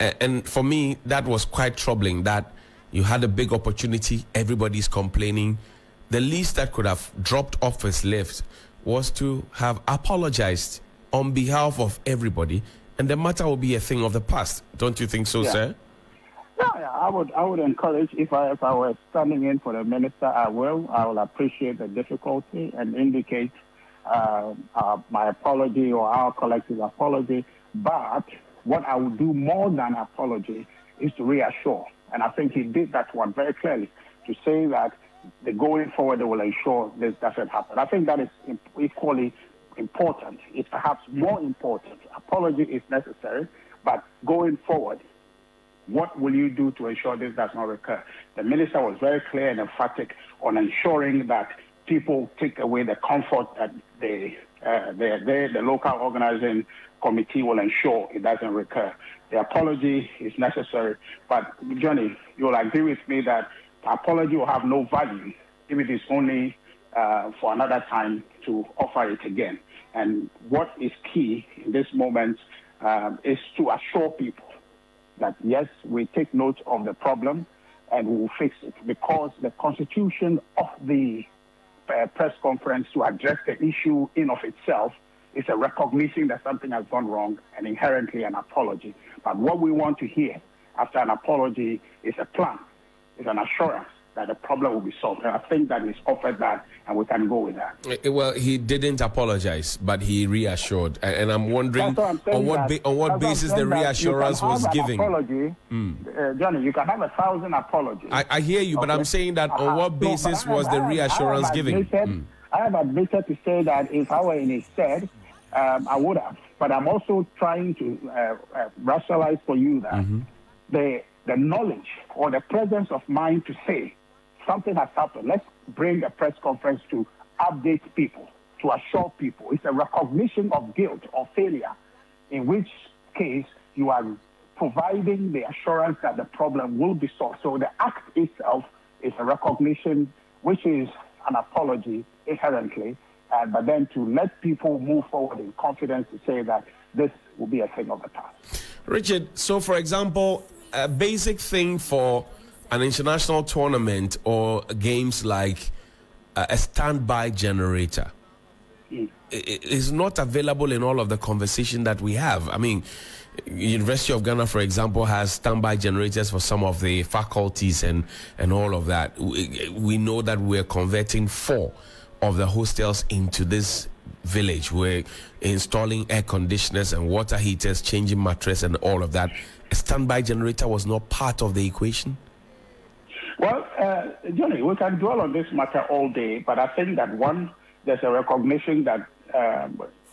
And for me, that was quite troubling, that you had a big opportunity, everybody's complaining. The least that could have dropped off his lips was to have apologized on behalf of everybody, and the matter will be a thing of the past. Don't you think so, sir? Yeah, I would encourage, if I were standing in for the minister, I will appreciate the difficulty and indicate my apology or our collective apology. But what I would do more than apology is to reassure. And I think he did that one very clearly, to say that the going forward, they will ensure this doesn't happen. I think that is equally important. It's perhaps more important. Apology is necessary, but going forward, what will you do to ensure this does not recur? The minister was very clear and emphatic on ensuring that people take away the comfort that the local organizing committee will ensure it doesn't recur. The apology is necessary, but Johnny, you'll agree with me that the apology will have no value if it is only for another time to offer it again. And what is key in this moment is to assure people that yes, we take note of the problem and we will fix it, because the constitution of the press conference to address the issue in of itself is a recognition that something has gone wrong and inherently an apology. But what we want to hear after an apology is a plan, is an assurance that the problem will be solved. And I think that he's offered that, and we can go with that. Well, he didn't apologize, but he reassured. And I'm wondering on what basis the reassurance was given. Apology, Johnny, you can have 1,000 apologies. I hear you, but I'm saying that on what basis was the reassurance given? I have admitted to say that if I were in his stead, I would have. But I'm also trying to rationalize for you that the knowledge or the presence of mind to say something has happened. Let's bring a press conference to update people, to assure people. It's a recognition of guilt or failure, in which case you are providing the assurance that the problem will be solved. So the act itself is a recognition, which is an apology inherently, but then to let people move forward in confidence to say that this will be a thing of the past. Richard, so for example, a basic thing for an international tournament or games like a standby generator is not available in all of the conversation that we have. I mean, University of Ghana, for example, has standby generators for some of the faculties and all of that. We know that we're converting 4 of the hostels into this village. We're installing air conditioners and water heaters, changing mattress and all of that. A standby generator was not part of the equation? Well, Johnny, we can dwell on this matter all day, but I think that one, there's a recognition that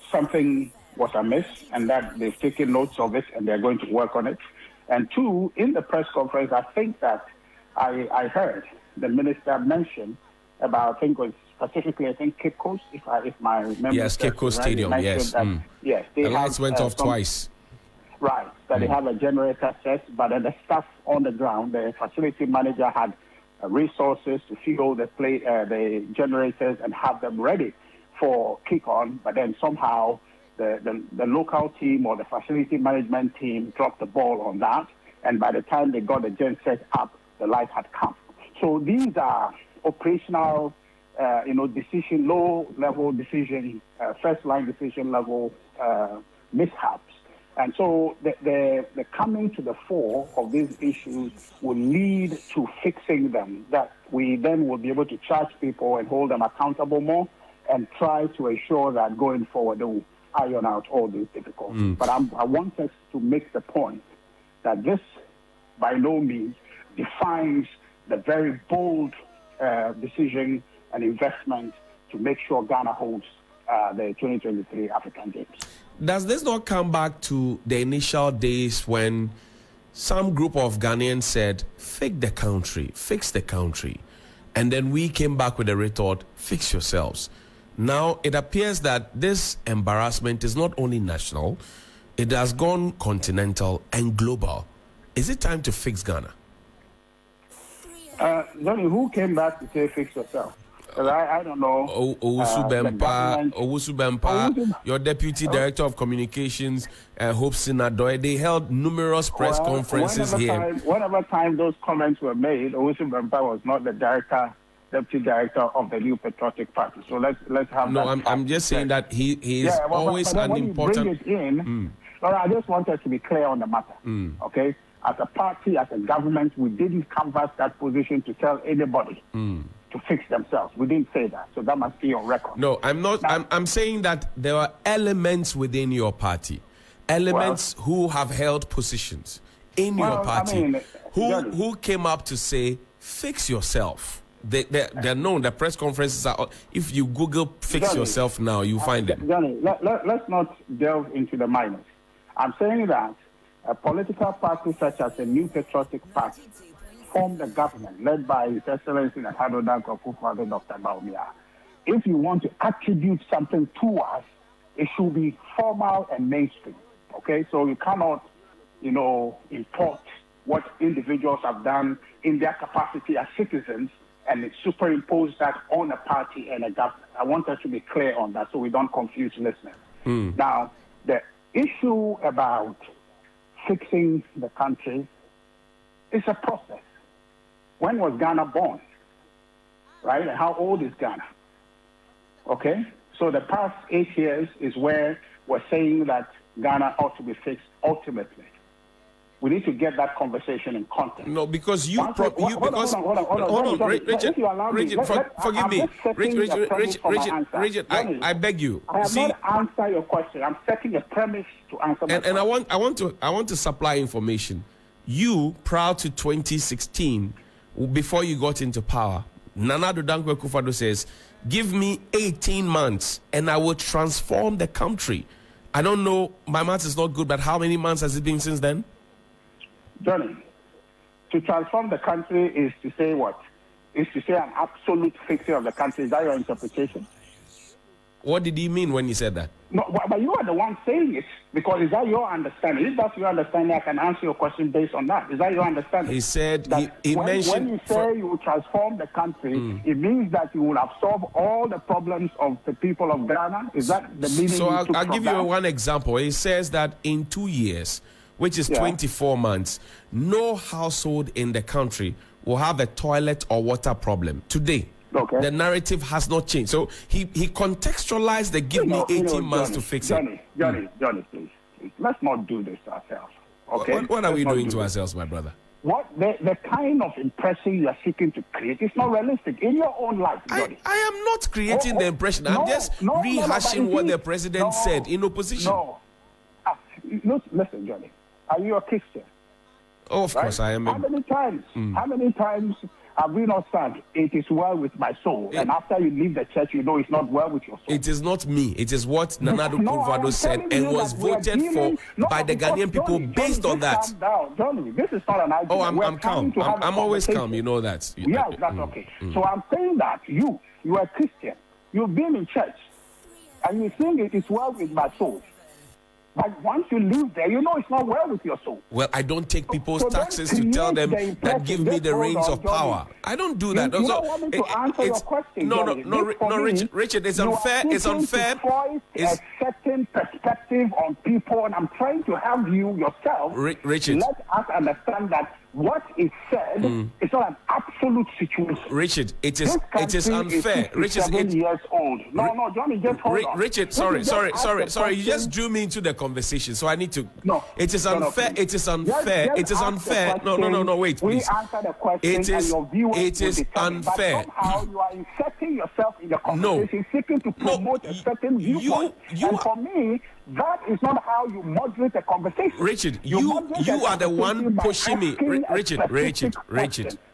something was amiss and that they've taken notes of it and they're going to work on it. And two, in the press conference, I think that I heard the minister mention about, I think it was specifically, I think Cape Coast, if my memory. Yes, Cape Coast Stadium, yes. That, yes, the lights went off twice. Right, that they have a generator set, but then the staff on the ground, the facility manager had resources to fuel the generators and have them ready for kick-on, but then somehow the local team or the facility management team dropped the ball on that, and by the time they got the gen set up, the light had come. So these are operational, decision, low-level decision, first-line decision level mishaps. And so the coming to the fore of these issues will lead to fixing them, that we then will be able to charge people and hold them accountable more and try to ensure that going forward they will iron out all these difficulties. But I want us to make the point that this by no means defines the very bold decision and investment to make sure Ghana holds the 2023 African Games. Does this not come back to the initial days when some group of Ghanaians said, fix the country, and then we came back with a retort, fix yourselves? Now, it appears that this embarrassment is not only national, it has gone continental and global. Is it time to fix Ghana? Johnny, who came back to say fix yourself? I don't know. Owusu Bempah, your deputy director of communications, Hopeson Adorye, they held numerous press conferences whenever those comments were made, Owusu Bempah was not the deputy director of the New Patriotic Party. So let's have no. I'm just saying that he is always an important. You bring it in, I just want us to be clear on the matter. Okay. As a party, as a government, we didn't canvass that position to tell anybody to fix themselves. We didn't say that. So that must be on record. No, I'm not. Now, I'm saying that there are elements within your party, who have held positions in your party, who came up to say, fix yourself. They're known. The press conferences are. If you Google "fix yourself" now, you find them. Let's not delve into the minors. I'm saying that a political party such as the New Patriotic Party formed a government led by His Excellency Nana Addo Dankwa Akufo-Addo, Dr. Bawumia. If you want to attribute something to us, it should be formal and mainstream. Okay, so you cannot, import what individuals have done in their capacity as citizens and superimpose that on a party and a government. I want us to be clear on that so we don't confuse listeners. Now, the issue about fixing the country is a process. When was Ghana born? Right? And how old is Ghana? Okay? So the past 8 years is where we're saying that Ghana ought to be fixed ultimately. We need to get that conversation in context. No, because you... Hold on, Richard, forgive me. Richard, I beg you. I have not answered your question. I'm setting a premise to answer my question. And I want to supply information. You, prior to 2016, before you got into power, Nana Addo Dankwa Akufo-Addo says, give me 18 months and I will transform the country. I don't know, my math is not good, but how many months has it been since then? Johnny, to transform the country is to say what? Is to say an absolute fixing of the country. Is that your interpretation? What did he mean when he said that? No, but you are the one saying it. Because is that your understanding? If that's your understanding, I can answer your question based on that. Is that your understanding? He said, when you say you will transform the country, it means that you will absorb all the problems of the people of Ghana. Is that the meaning? So I'll give you one example. He says that in 2 years, which is 24 months, no household in the country will have a toilet or water problem. Today, the narrative has not changed. So he contextualized the give me 18 months to fix it. Johnny, please. Let's not do this to ourselves. Okay? What are we doing to ourselves, my brother? What the kind of impression you are seeking to create is not realistic in your own life. I am not creating the impression. I'm just rehashing what the president said in opposition. Listen, Johnny. Are you a Christian? Oh, of course I am. How many times have we not said, it is well with my soul? And after you leave the church, you know it's not well with your soul. It is not me. It is what Nana Addo Akufo-Addo said and was voted for by the Ghanaian people based on that. Johnny, this is not an argument. Oh, I'm calm. I'm always calm. You know that. Yeah, that's okay. So I'm saying that you are a Christian. You've been in church. And you think it is well with my soul. But once you leave there, you know it's not well with your soul. Well, I don't take people's taxes to tell them that give me the reins of power. I don't do that. You don't want me to answer your question. No, Richard, it's unfair. It's unfair. It's a certain perspective on people, and I'm trying to help you yourself. Richard, let us understand that what is said is not an absolute situation. Richard, it is unfair. Richard, it's years old. No, Johnny, just hold on. Richard, sorry. You just drew me into the conversation, so I need to. No, it is unfair. It is unfair. It is unfair. No. Wait, please. We answer the question. It is unfair. Somehow you are inserting yourself in the conversation, seeking to promote a certain viewpoint. And for me, that is not how you moderate a conversation. Richard, you are the one pushing me. Richard.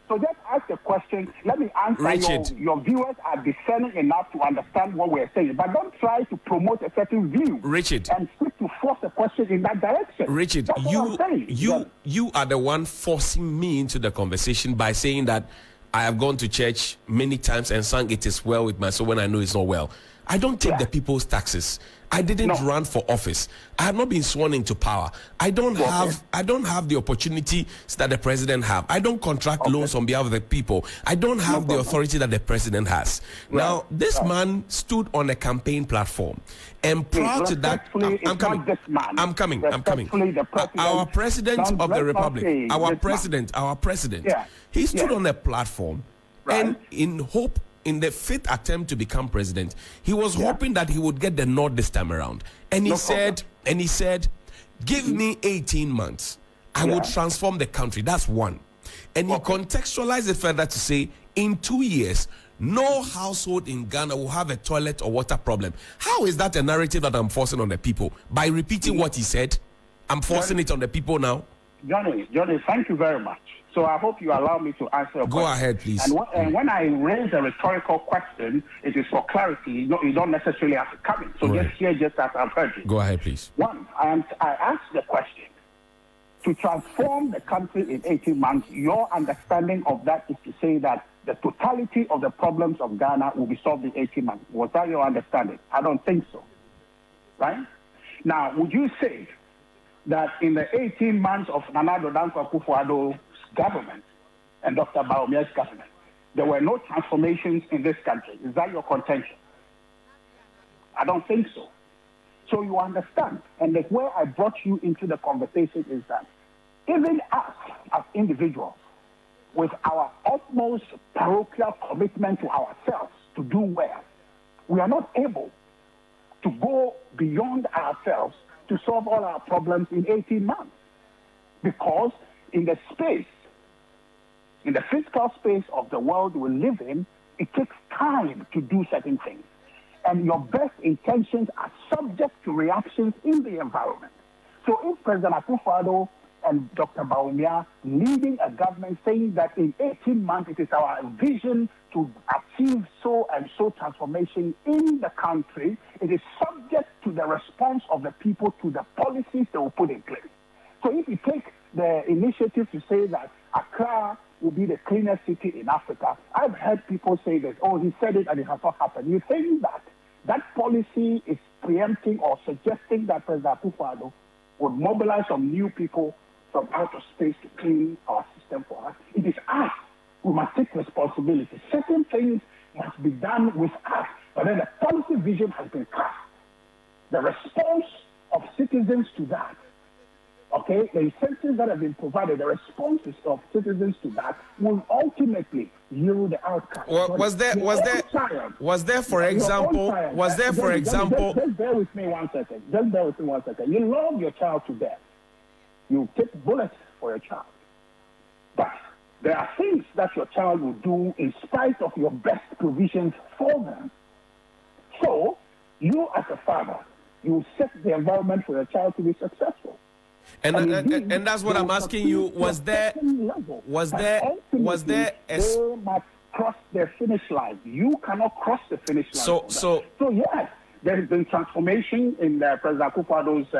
So just ask the question. Let me answer. Richard, your viewers are discerning enough to understand what we're saying, but don't try to promote a certain view. Richard, and seek to force a question in that direction. Richard, you are the one forcing me into the conversation by saying that I have gone to church many times and sang it is well with my soul when I know it's not well. I don't take the people's taxes. I didn't run for office. I have not been sworn into power. I don't have the opportunities that the president have. I don't contract loans on behalf of the people. I don't have the authority that the president has. Right. Now, this man stood on a campaign platform. And prior to that, I'm coming. Our president of the republic, our president, yeah. He stood on a platform and in hope, in the fifth attempt to become president, he was hoping that he would get the nod this time around. And he said, give me 18 months. I will transform the country. That's one. And he contextualized it further to say, in 2 years, no household in Ghana will have a toilet or water problem. How is that a narrative that I'm forcing on the people? By repeating what he said, I'm forcing it on the people now? Johnny, thank you very much. So I hope you allow me to answer your question. Go ahead, please. And when I raise a rhetorical question, it is for clarity. You don't necessarily have to come in. So just hear just as I've heard you. Go ahead, please. One, I asked the question. To transform the country in 18 months, your understanding of that is to say that the totality of the problems of Ghana will be solved in 18 months. Was that your understanding? I don't think so. Right? Now, would you say that in the 18 months of Nana Addo Dankwa Akufo-Addo's government and Dr. Bawumia's government, there were no transformations in this country? Is that your contention? I don't think so. So you understand, and that's where I brought you into the conversation, is that even us as individuals, with our utmost parochial commitment to ourselves to do well, we are not able to go beyond ourselves to solve all our problems in 18 months. Because in the space, in the physical space of the world we live in, it takes time to do certain things. And your best intentions are subject to reactions in the environment. So if President Akufo-Addo and Dr. Bawumia leading a government saying that in 18 months it is our vision to achieve so and so transformation in the country, it is subject to the response of the people to the policies they will put in place. So if you take the initiative to say that Accra will be the cleanest city in Africa, I've heard people say that, oh, he said it and it has not happened. You think that that policy is preempting or suggesting that President Akufo-Addo would mobilize some new people from outer space to clean our system for us? It is us who must take responsibility. Certain things must be done with us, but then the policy vision has been cast. The response of citizens to that, okay, the incentives that have been provided, the responses of citizens to that will ultimately yield the outcome. Well, was there, for example, just bear with me 1 second. Just bear with me 1 second. You love your child to death. You take bullets for your child. But there are things that your child will do in spite of your best provisions for them. So you as a father, you set the environment for your child to be successful. And that's what I'm asking you. They must cross their finish line. You cannot cross the finish line. So yes, there has been transformation in President Akufo-Addo's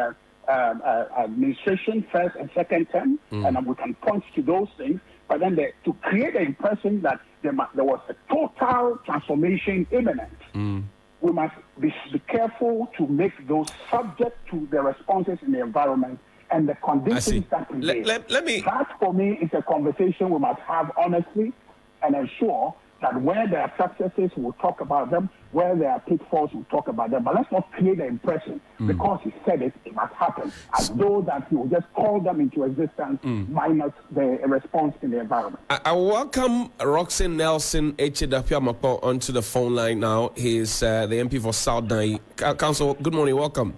administration, first and second term, and we can point to those things. But then to create the impression that there was a total transformation imminent. We must be careful to make those subject to the responses in the environment and the conditions that prevail. That, for me, is a conversation we must have honestly and ensure that where there are successes, we'll talk about them. Where there are pitfalls, we'll talk about them. But let's not create the impression because he said it, it must happen, as though that he will just call them into existence minus the response in the environment. I welcome Roxanne Nelson, HWP, onto the phone line now. He's the MP for South Dai Council. Good morning, welcome.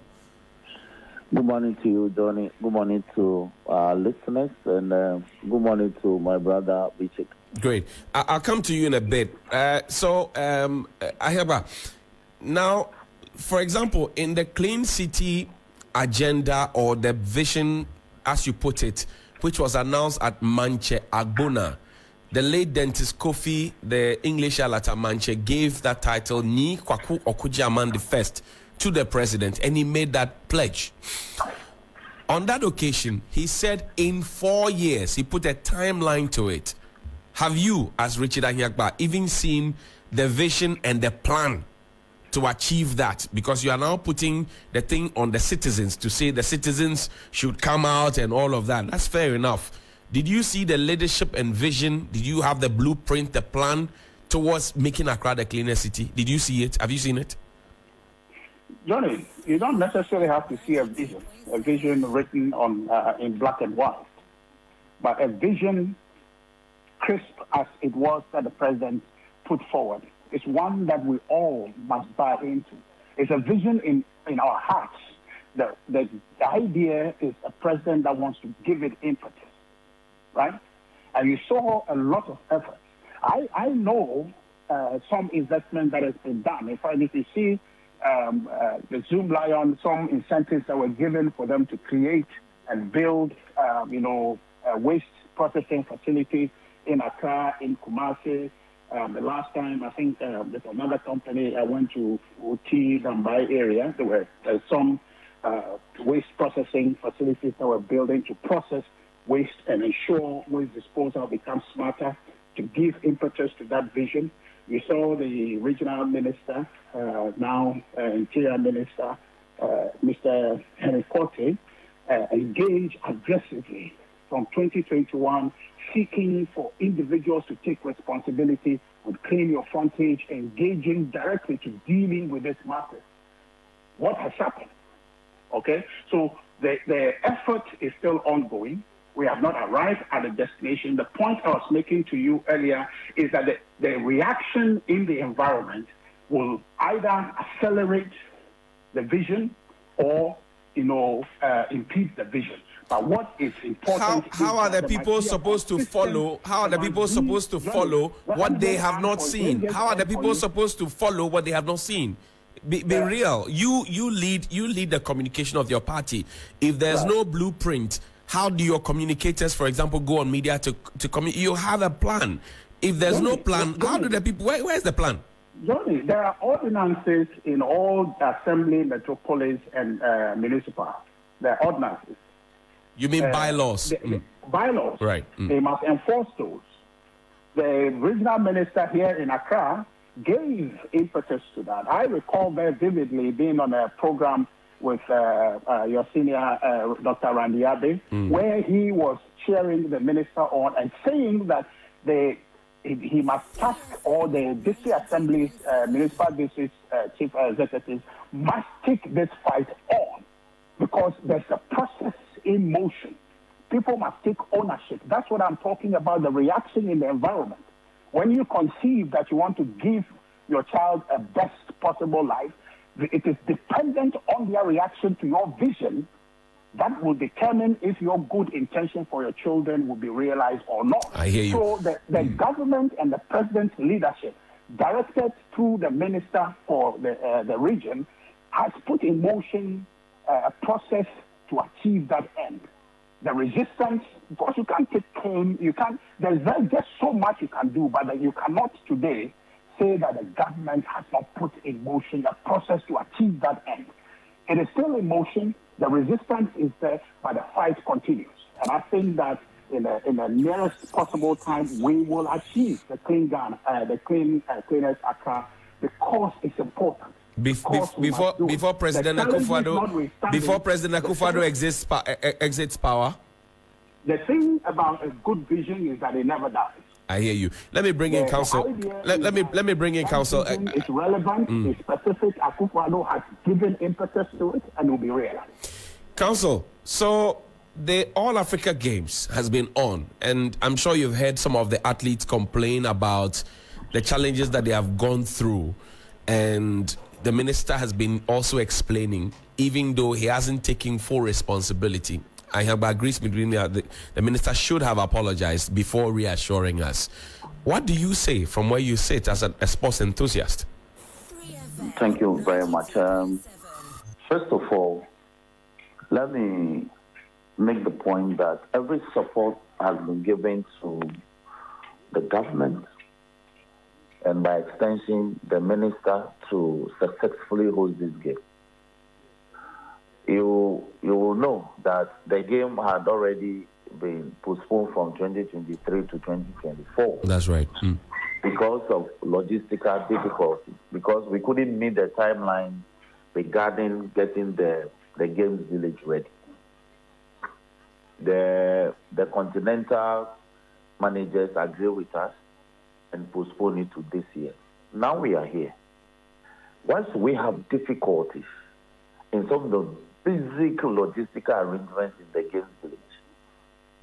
Good morning to you, Johnny. Good morning to our listeners, and good morning to my brother, Richard. Great. I'll come to you in a bit. Ahiagbah, now, for example, in the Clean City agenda or the vision, as you put it, which was announced at Mantse Agbonaa, the late dentist Kofi, the English Alata Mantse, gave that title, Nii Kwaku Okujiaman the First, to the president, and he made that pledge. On that occasion, he said in 4 years, he put a timeline to it. Have you, as Richard Ahiagbah, even seen the vision and the plan to achieve that, because you are now putting the thing on the citizens to say the citizens should come out and all of that. That's fair enough. Did you see the leadership and vision? Did you have the blueprint, the plan towards making Accra the cleaner city? Did you see it? Have you seen it? Johnny, you don't necessarily have to see a vision written on in black and white, but a vision crisp as it was that the president put forward. It's one that we all must buy into. It's a vision in our hearts. The idea is a president that wants to give it impetus, right? And you saw a lot of effort. I know some investment that has been done. In fact, if you see the Zoom Lion, some incentives that were given for them to create and build, waste processing facilities in Accra, in Kumasi. The last time, I think there's another company I went to, Oti, Dambai area. There were some waste processing facilities that were building to process waste and ensure waste disposal becomes smarter, to give impetus to that vision. We saw the regional minister, now Interior Minister, Mr. Henry Corte, engage aggressively from 2021, seeking for individuals to take responsibility and claim your frontage, engaging directly to dealing with this matter. What has happened? Okay, so the effort is still ongoing. We have not arrived at a destination. The point I was making to you earlier is that the reaction in the environment will either accelerate the vision or, impede the vision. But what is important? How are the people supposed to follow? How are the people supposed to follow what they have not seen? How are the people supposed to follow what they have not seen? Be real. You lead the communication of your party. If there's no blueprint, how do your communicators, for example, go on media to communicate? You have a plan. If there's no plan, how do the people... Where's the plan? Johnny, there are ordinances in all assembly, metropolis, and municipal. There are ordinances. You mean bylaws? Bylaws. Right. Mm. They must enforce those. The regional minister here in Accra gave impetus to that. I recall very vividly being on a program with your senior, Dr. Randi Abe, where he was cheering the minister on and saying that he must task all the district assemblies, municipal district chief executives must take this fight on, because there's a process in motion. People must take ownership. That's what I'm talking about, the reaction in the environment. When you conceive that you want to give your child a best possible life, it is dependent on their reaction to your vision that will determine if your good intention for your children will be realized or not. I hear you. So the government and the president's leadership, directed through the minister for the region, has put in motion a process to achieve that end. The resistance, because you can't take pain, there's just so much you can do, but you cannot today say that the government has not put in motion a process to achieve that end. It is still in motion. The resistance is there, but the fight continues. And I think that in the nearest possible time, we will achieve the clean Ghana, the cleanest Accra, because it's important. Before President Akufo-Addo exits power, the thing about a good vision is that it never dies. I hear you. Let me bring in counsel. Let me bring in counsel. It's relevant, it's specific. Akufo-Addo has given impetus to it and will be realized. Counsel, so the All Africa Games has been on, and I'm sure you've heard some of the athletes complain about the challenges that they have gone through, and the minister has been also explaining, even though he hasn't taken full responsibility. I have agreed with me that the minister should have apologized before reassuring us. What do you say from where you sit as a sports enthusiast? Thank you very much. First of all, let me make the point that every support has been given to the government and, by extension, the minister to successfully hold this game. You will know that the game had already been postponed from 2023 to 2024. That's right. Mm. because of logistical difficulties, because we couldn't meet the timeline regarding getting the Games Village ready. The continental managers agree with us and postpone it to this year. Now we are here. Once we have difficulties in some of the basic logistical arrangements in the Games Village,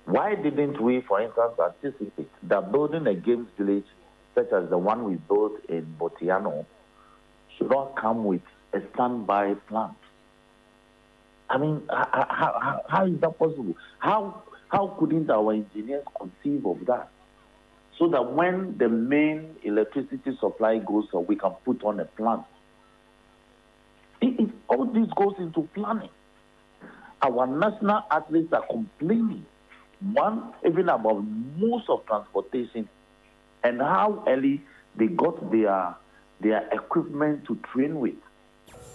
why didn't we, for instance, anticipate that building a Games Village such as the one we built in Botiano should not come with a standby plant? I mean, how is that possible? How couldn't our engineers conceive of that? So that when the main electricity supply goes up, we can put on a plant. All this goes into planning. Our national athletes are complaining, even about most of transportation and how early they got their equipment to train with.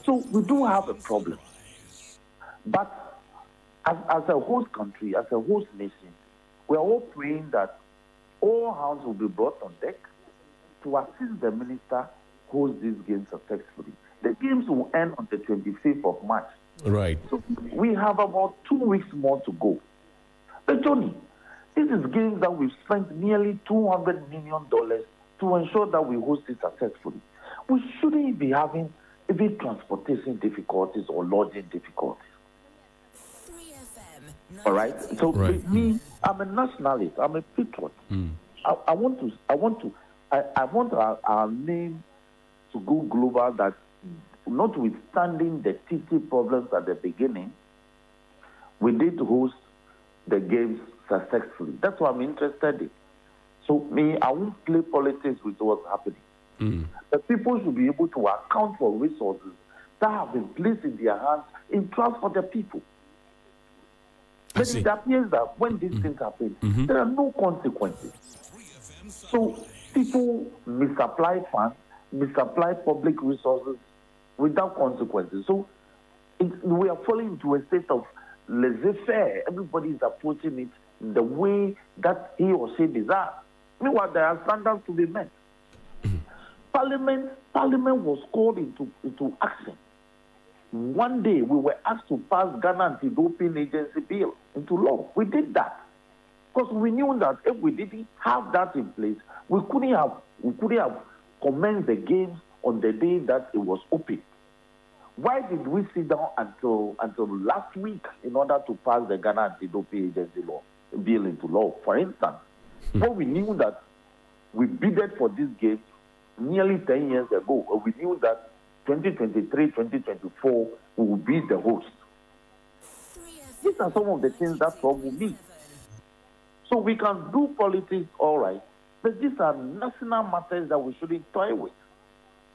So we do have a problem. But as a host country, as a host nation, we are all praying that all hands will be brought on deck to assist the minister host these games successfully. The games will end on the 25th of March. Right. So we have about 2 weeks more to go. But Tony, this is games that we've spent nearly $200 million to ensure that we host it successfully. We shouldn't be having even transportation difficulties or lodging difficulties. All right. So right. Me, I'm a nationalist. I'm a patriot. Mm. I want our name to go global. That notwithstanding the TT problems at the beginning, we did host the games successfully. That's what I'm interested in. So me, I won't play politics with what's happening. Mm. The people should be able to account for resources that have been placed in their hands in trust for the people. But it appears that when these things happen, there are no consequences. So people misapply funds, misapply public resources without consequences. So we are falling into a state of laissez-faire. Everybody is approaching it the way that he or she desires. Meanwhile, there are standards to be met. Parliament was called into action. One day, we were asked to pass Ghana Anti-Doping Agency Bill into law. We did that because we knew that if we didn't have that in place, we couldn't have commenced the games on the day that it was open. Why did we sit down until last week in order to pass the Ghana Anti-Doping Agency Bill into law? For instance, when we knew that we bidded for this game nearly 10 years ago, and we knew that 2023, 2024 will be the host. These are some of the things that trouble me. So we can do politics, all right, but these are national matters that we shouldn't toy with.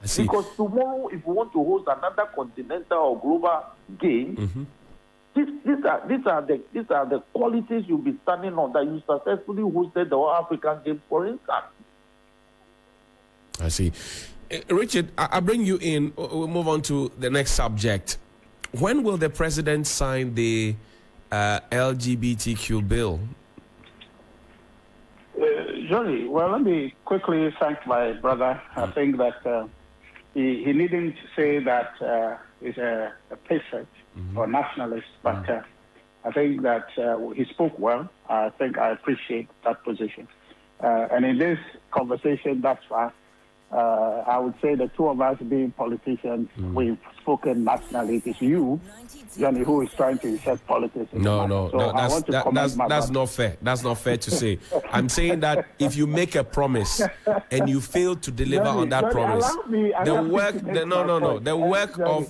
Because tomorrow, if we want to host another continental or global game, these are the qualities you'll be standing on that you successfully hosted the All African Games, for instance. I see. Richard, I bring you in. We'll move on to the next subject. When will the president sign the LGBTQ bill? Johnny, well, let me quickly thank my brother. I think that he needn't say that he's a patriot or nationalist, but I think that he spoke well. I think I appreciate that position. And in this conversation thus far, I would say the two of us being politicians, we've spoken nationally. It's you, Johnny, who is trying to insert politics. No, that's not fair. That's not fair to say. I'm saying that if you make a promise and you fail to deliver Johnny, on that promise,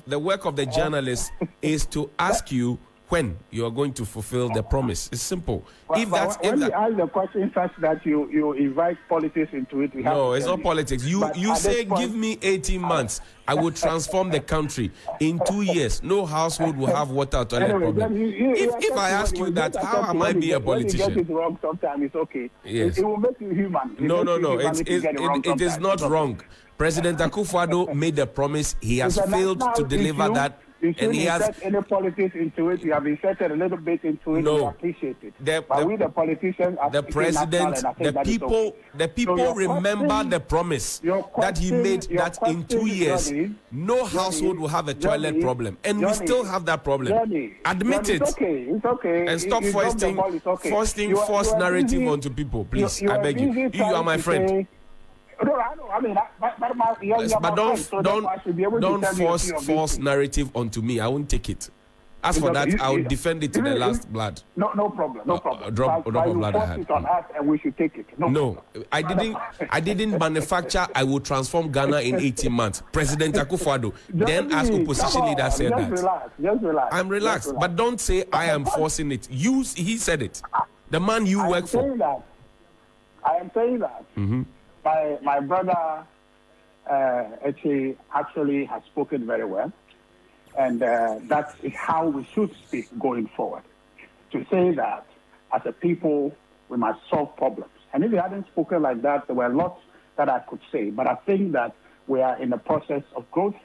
the work of the journalist is to ask you when you are going to fulfill the promise. It's simple. Well, when you ask the question such that you invite politics into it, it's not politics. You say, give me 18 months. I will transform the country. In 2 years, no household will have water toilet problem. If I ask you that, how am I being a politician? You get it wrong sometimes, it's okay. Yes. It will make you human. It is not wrong. President Akufo-Addo made a promise. He has failed to deliver that. You shouldn't insert any politics into it. You have inserted a little bit into it. No, we appreciate it. But we, the politicians, are the president, the people so remember the promise that he made that in 2 years, no household will have a toilet problem. And we still have that problem. Admit it. It's okay. And stop foisting false narrative onto people, please. I beg you. You are my friend. No, I mean, but don't force false narrative onto me. I won't take it. As for that, I will defend it to the last blood. No problem. No problem. Drop of blood I had. And we should take it. No, I didn't manufacture. I will transform Ghana in 18 months. President Akufo-Addo, then as opposition leader, said that. Just relax. I'm relaxed, but don't say I am forcing it. He said it. The man you work for. I am saying that. My brother actually has spoken very well, and that's how we should speak going forward. To say that as a people, we must solve problems. And if we hadn't spoken like that, there were lots that I could say. But I think that we are in the process of growth,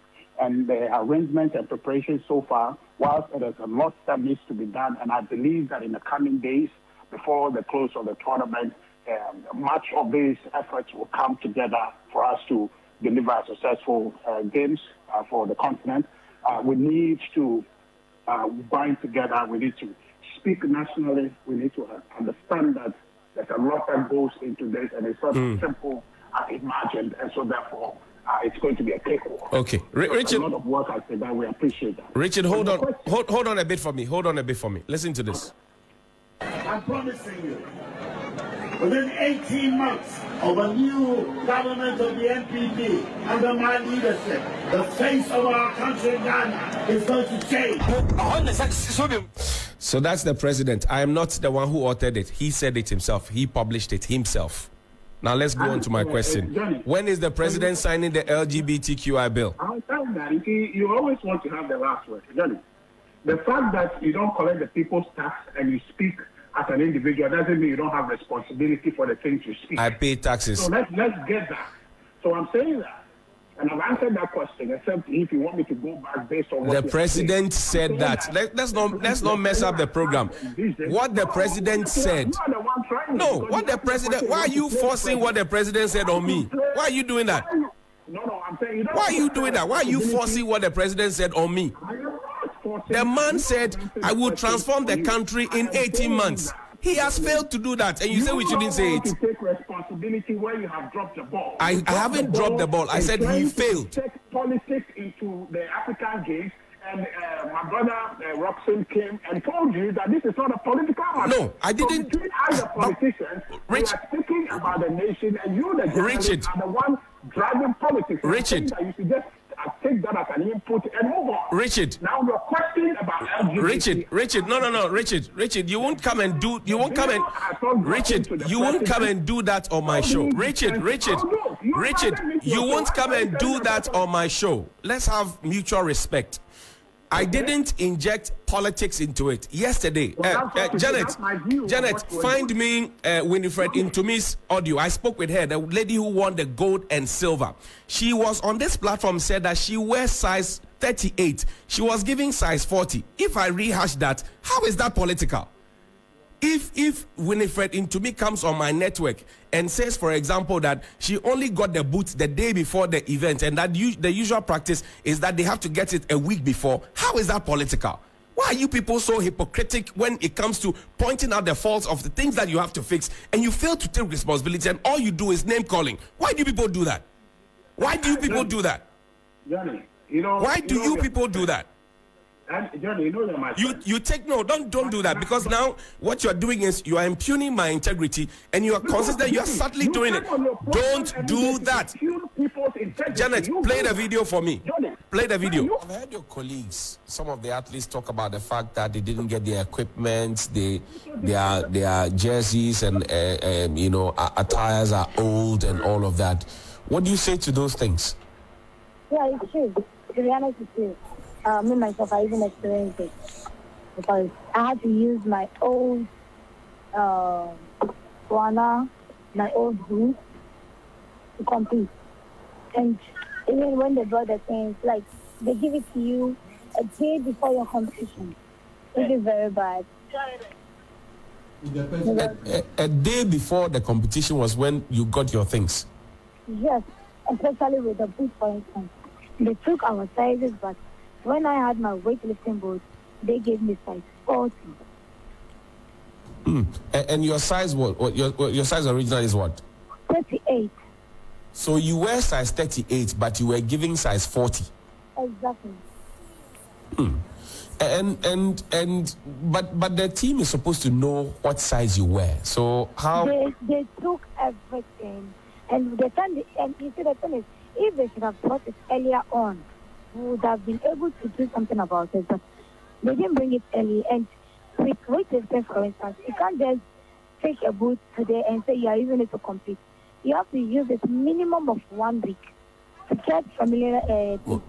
and the arrangements and preparations so far, whilst there's a lot that needs to be done, and I believe that in the coming days, before the close of the tournament, much of these efforts will come together for us to deliver successful games for the continent. We need to bind together. We need to speak nationally. We need to understand that there's a lot that goes into this, and it's not simple as imagined, and so therefore it's going to be a takeover. Okay, Richard. A lot of work has been done. We appreciate that. Richard, hold on a bit for me. Listen to this. I'm promising you, within 18 months of a new government of the NPD under my leadership, the face of our country, Ghana, is going to change. So that's the president. I am not the one who authored it. He said it himself. He published it himself. Now let's go on to my question. When is the president signing the LGBTQI bill? I'll tell you that. You always want to have the last word, Johnny. The fact that you don't collect the people's tax and you speak as an individual doesn't mean you don't have responsibility for the things you speak. I pay taxes. So let's get that. So I'm saying that, and I've answered that question, except if you want me to go back based on what the president said that. Let's not mess up the program. What the president said. No, what the president. Why are you forcing what the president said on me? Why are you doing that? No, I'm saying. Why are you doing that? Why are you forcing what the president said on me? The man said, I will transform the country in 18 months. He has failed to do that, and you say we shouldn't say it. You take responsibility where you have dropped the ball. I haven't dropped the ball. I said he failed. Take politics into the African Games, and my brother Roxanne came and told you that this is not a political matter. No, I didn't. As a politician, we are thinking about the nation, and you, the journalists, are the one driving politics. Richard. I take that as an input and move on. Richard. Now you're questioning about LGBT. Richard, you won't come and do that on my show. Richard, you won't come and do that on my show. Let's have mutual respect. I didn't inject politics into it yesterday. Janet, find me Winifred Ntumi's audio. I spoke with her, the lady who won the gold and silver. She was on this platform, said that she wears size 38. She was giving size 40. If I rehash that, how is that political? If Winifred Ntumi comes on my network and says, for example, that she only got the boots the day before the event, and that the usual practice is that they have to get it a week before, how is that political? Why are you people so hypocritical when it comes to pointing out the faults of the things that you have to fix, and you fail to take responsibility, and all you do is name calling? Why do people do that? Why do you people do that? Johnny, why do you people do that? You take no, don't do that, because now what you are doing is you are impugning my integrity, and you are consistent. You are subtly doing it. Don't do that. Janet, play the video for me. Play the video. I've heard your colleagues, some of the athletes, talk about the fact that they didn't get their equipment, their jerseys and attires are old and all of that. What do you say to those things? Yeah, it's true. The reality is true. Me myself, I even experienced it because I had to use my old Wana, my old boots to compete. And even when they brought the things, like they give it to you a day before your competition, which is very bad. A day before the competition was when you got your things? Yes, especially with the boot, for instance. They took our sizes, but when I had my weightlifting boot, they gave me size 40. Mm. And your size, what your size original is what? 38. So you were size 38, but you were giving size 40. Exactly. Mm. But the team is supposed to know what size you wear. So how they took everything, and the time and you see the thing is, if they should have brought it earlier on, we would have been able to do something about it. But they didn't bring it early, and with weightlifting, for instance, you can't just take a boot today and say you are using it to compete. You have to use it minimum of 1 week. To get familiar,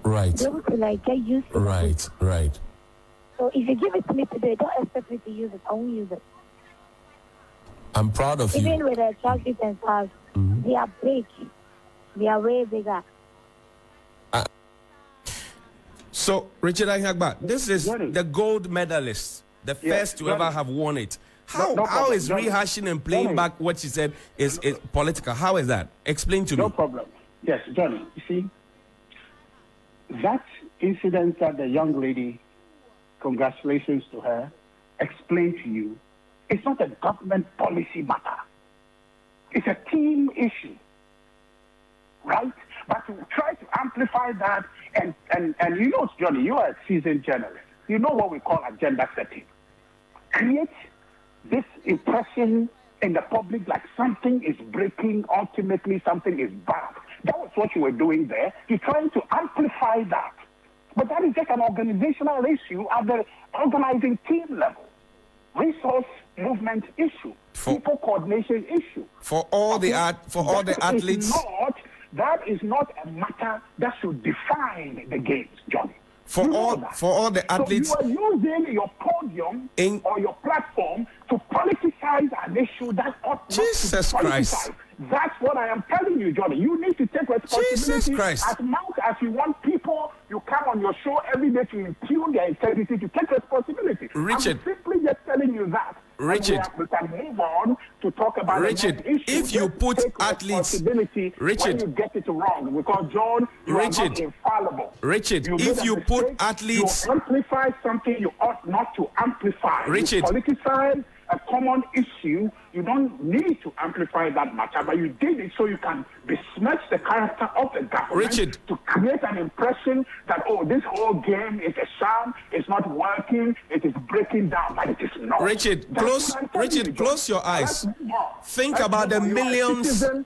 right. Be able to like get used to it. Right. So if you give it to me today, don't expect me to use it. I won't use it. I'm proud of you. Even with the challenges and stuff, they are big. They are way bigger. So, Richard Ahiagbah, this is the gold medalist, the first to ever have won it. How is rehashing and playing back what she said is political? How is that? Explain to me. No problem. Yes, Johnny, you see, that incident that the young lady, congratulations to her, explained to you, it's not a government policy matter. It's a team issue, right? But we try to amplify that, and you know, Johnny, you are a seasoned journalist. You know what we call agenda setting. Create this impression in the public like something is breaking, ultimately something is bad. That was what you were doing there. You're trying to amplify that. But that is just an organizational issue at the organizing team level. Resource movement issue. People coordination issue. For all the athletes. That is not a matter that should define the games, Johnny. For all the athletes. So you are using your podium or your platform to politicize an issue that ought not to be politicized. That's what I am telling you, Johnny. You need to take responsibility. As much as you want people, you come on your show every day to impugn their integrity, to take responsibility. Richard. I'm simply just telling you that. Richard. We can move on to talk about Richard, if you put athletes... Richard. You get it wrong, because, John, you are not infallible. Richard, if you put athletes... You amplify something you ought not to amplify. Richard. You politicize a common issue, you don't need to amplify that matter, but you did it so you can besmirch the character of the government to create an impression that, oh, this whole game is a sham, it's not working, it is breaking down, but it is not. Richard, close your eyes. Think about the millions. Citizen,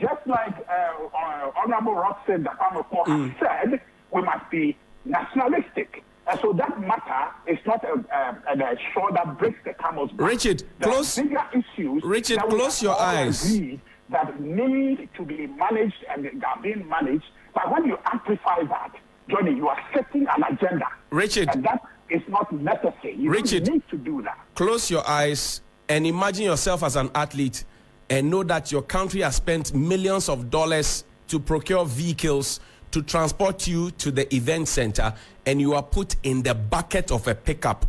just like Honorable Roxanne said, we must be nationalistic. So that matter is not a show that breaks the camel's back. Richard, close your eyes. That need to be managed and are being managed. But when you amplify that, Johnny, you are setting an agenda. Richard. And that is not necessary. You don't need to do that. Close your eyes and imagine yourself as an athlete and know that your country has spent millions of dollars to procure vehicles to transport you to the event center, and you are put in the bucket of a pickup.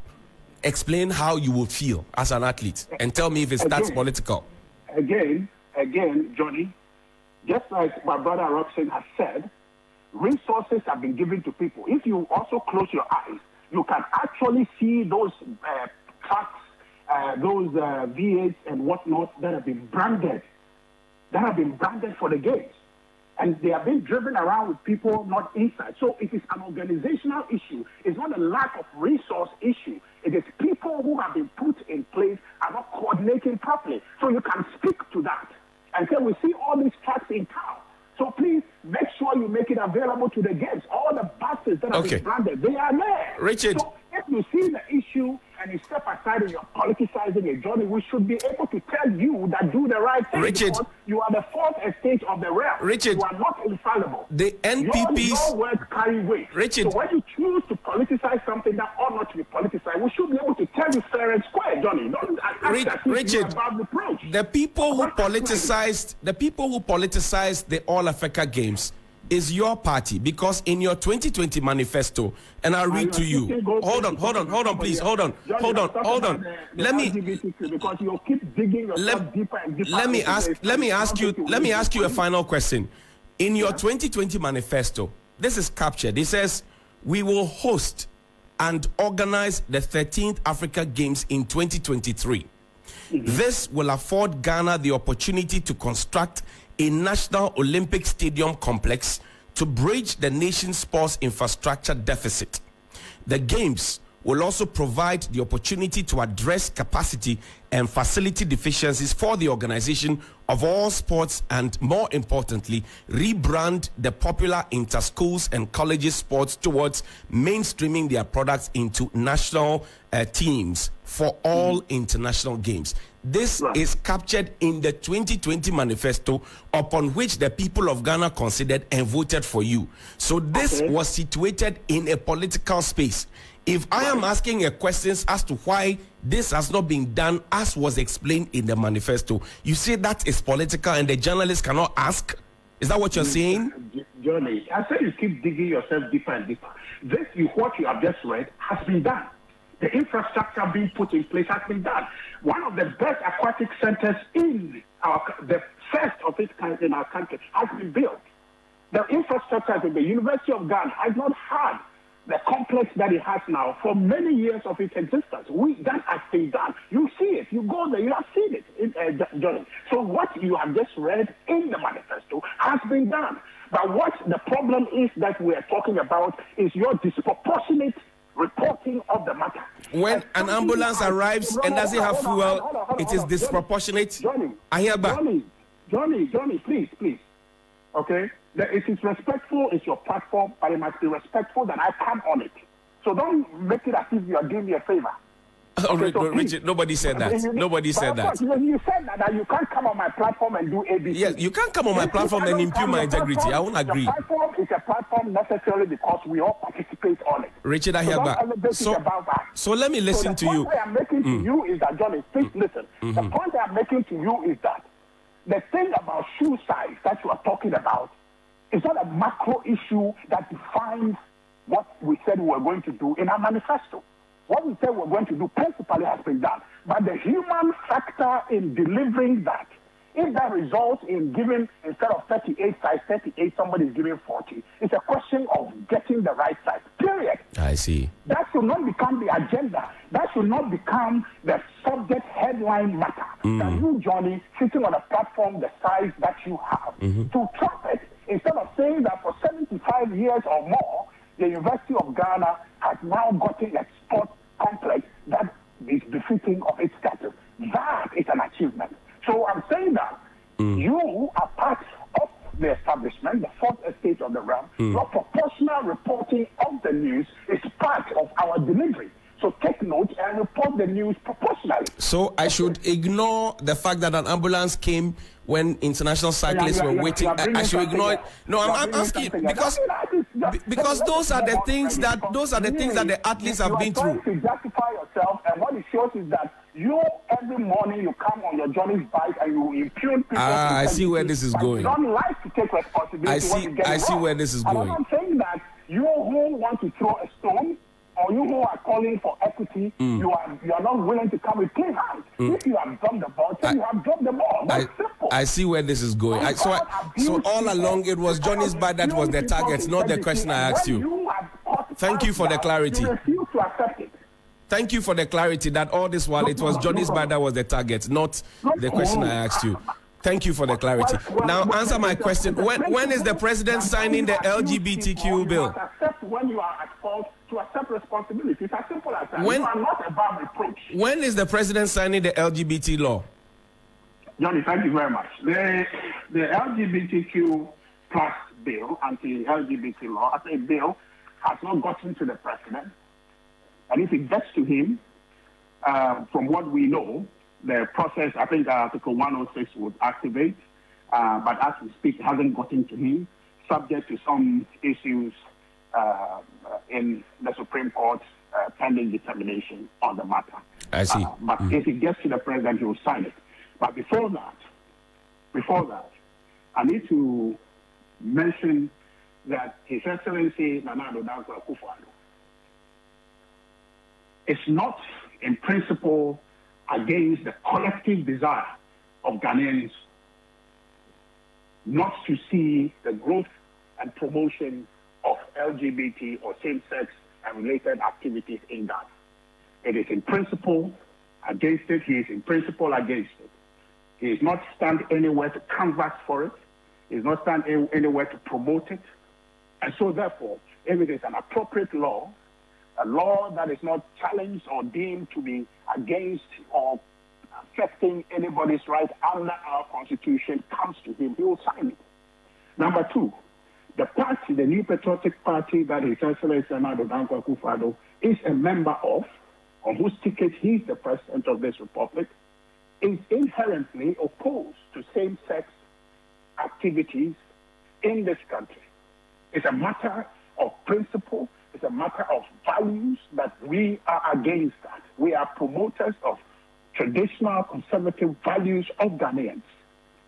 Explain how you will feel as an athlete, and tell me if that's political. Again, Johnny, just like my brother Roxanne has said, resources have been given to people. If you also close your eyes, you can actually see those trucks, those V8s and whatnot that have been branded for the games. And they are being driven around with people not inside. So it is an organizational issue. It's not a lack of resource issue. It is people who have been put in place are not coordinating properly. So you can speak to that and say, we see all these trucks in town. So please make sure you make it available to the guests. All the buses that have been branded, they are there. Richard. So if you see the issue and you step aside and you're politicizing it, Johnny, we should be able to tell you that do the right thing. Richard, because you are the fourth estate of the realm. Richard, you are not infallible. The NPPs. Your words carry weight. Richard, so when you choose to politicize something that ought not to be politicized, we should be able to tell you fair and square, Johnny. Don't act Richard, above reproach. The people who politicized the All Africa Games, is your party, because in your 2020 manifesto, and I'll read to you. Hold on, please. Let me ask you a final question. In your 2020 manifesto, this is captured. It says, we will host and organize the 13th African Games in 2023. This will afford Ghana the opportunity to construct a national Olympic stadium complex to bridge the nation's sports infrastructure deficit. The Games will also provide the opportunity to address capacity and facility deficiencies for the organization of all sports and, more importantly, rebrand the popular inter-schools and colleges sports towards mainstreaming their products into national teams for all international games. This is captured in the 2020 manifesto upon which the people of Ghana considered and voted for you. So this was situated in a political space. If I am asking a question as to why this has not been done as was explained in the manifesto, you say that is political and the journalist cannot ask? Is that what you're saying? Johnny, I said you keep digging yourself deeper and deeper. This, what you have just read, has been done. The infrastructure being put in place has been done. One of the best aquatic centers in our, the first of its kind in our country, has been built. The infrastructure in the University of Ghana has not had the complex that it has now for many years of its existence. That has been done. You see it. You go there. You have seen it, Johnny. So what you have just read in the manifesto has been done. But what the problem is that we are talking about is your disproportionate reporting of the matter. When an ambulance arrives and doesn't have fuel, it is disproportionate. Johnny, Johnny, please. Okay? It is respectful, it's your platform, but it must be respectful that I come on it. So don't make it as if you are doing me a favor. Okay, so Richard, nobody said that. You said that you can't come on my platform and do ABC. Yes, you can't come on my platform and impugn my integrity. I won't agree. The platform is a platform necessarily because we all participate on it. Richard Ahiagbah, so let me listen to you. The point I am making to you is that, Johnny, please listen. The point I am making to you is that the thing about shoe size that you are talking about is not a macro issue that defines what we said we were going to do in our manifesto. What we said we're going to do principally has been done. But the human factor in delivering that, if that results in giving, instead of 38 size, 38, somebody is giving 40, it's a question of getting the right size, period. I see. That should not become the agenda. That should not become the subject headline matter. That you, Johnny, sitting on a platform the size that you have, to trap it, instead of saying that for 75 years or more, the University of Ghana has now gotten a sports complex that is befitting of its status. That is an achievement. So I'm saying that you are part of the establishment, the fourth estate of the realm. Your proportional reporting of the news is part of our delivery. So take note and report the news proportionally. So I should ignore the fact that an ambulance came when international cyclists were waiting. I should ignore it. No, I'm asking because those are the things that the athletes have been through. To justify yourself, and what it shows is that you every morning you come on your journey's bike and you impugn people. I see where this is going. Don't like to take responsibility. I see where this is going. I'm saying that you who want to throw a stone, or you who are calling for equity, you are not willing to come with clean hands. If you have dropped the ball, then you have dropped the ball. That's simple. I see where this is going. So all along, it was Johnny's bad that was the target, not the question I asked you. Thank you for the clarity. You to accept it. Thank you for the clarity that all this while it was Johnny's bad that was the target, not the question I asked you. Thank you for the clarity. Now answer my question. When is the president signing the LGBTQ bill? When you are at fault, to accept responsibility. It's as simple as that. You are not above reproach. When is the president signing the LGBT law? Johnny, thank you very much. The LGBTQ plus bill, anti-LGBT law, as a bill, has not gotten to the president. And if it gets to him, from what we know, the process, I think Article 106 would activate, but as we speak, it hasn't gotten to him, subject to some issues in the Supreme Court pending determination on the matter. I see. But if it gets to the president, he will sign it. But before that, I need to mention that His Excellency Nana Addo Dankwa Akufo-Addo is not in principle against the collective desire of Ghanaians not to see the growth and promotion of LGBT or same-sex and related activities in Ghana. It is in principle against it. He is in principle against it. He is not stand anywhere to canvass for it. He is not stand anywhere to promote it. And so, therefore, if it is an appropriate law, a law that is not challenged or deemed to be against or affecting anybody's right under our Constitution, comes to him, he will sign it. Number two, the party, the New Patriotic Party that His Excellency Nana Addo Dankwa Akufo-Addo is a member of, on whose ticket he is the president of this republic, is inherently opposed to same-sex activities in this country. It's a matter of principle. It's a matter of values that we are against that. We are promoters of traditional conservative values of Ghanaians.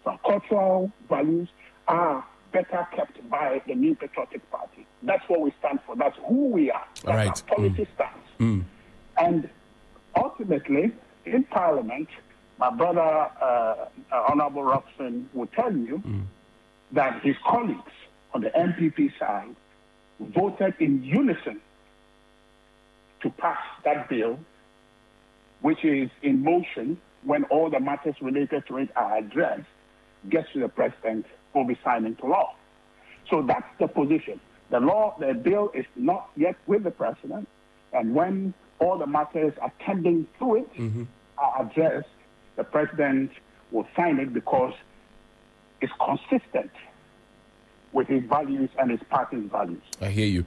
Our cultural values are better kept by the New Patriotic Party. That's what we stand for. That's who we are. That's all right. Our policy stance. And ultimately, in Parliament, my brother, Honorable Roxanne, will tell you that his colleagues on the MPP side voted in unison to pass that bill, which is in motion. When all the matters related to it are addressed, gets to the president, will be signed into law. So that's the position. The law, the bill is not yet with the president, and when all the matters attending to it are addressed, the president will sign it because it's consistent with his values and his party's values. I hear you.